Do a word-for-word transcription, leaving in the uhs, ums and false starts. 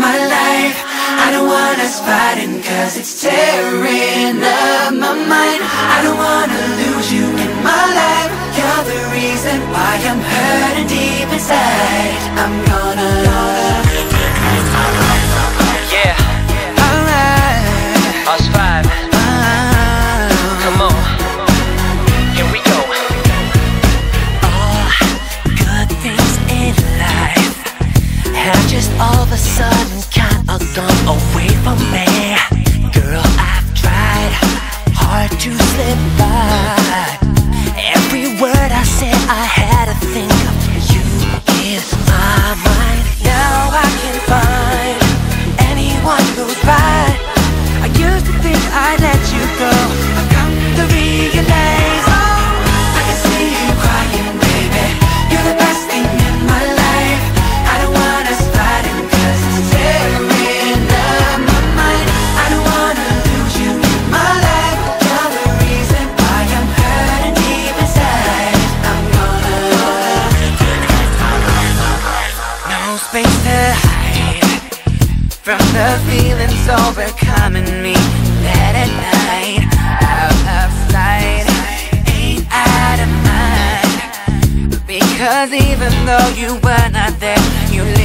my life. I don't want us fighting, cause it's tearing up my mind. I don't wanna lose you in my life. You're the reason why I'm hurting deep inside. I'm gonna, yeah, alright, us five, oh. Come on, here we go. All good things in life have just all of a sudden gone away from me. Girl, I've tried hard to slip by. Every word I said, I had to think of you in my mind. Now I can't find anyone who's right. I used to think I'd let you go. I've come to realize, oh, I can see you crying, baby. You're the best thing in my life. I don't want us fighting, cause it's terrible. From the feelings overcoming me late at night, out of sight, ain't out of mind. Because even though you were not there, you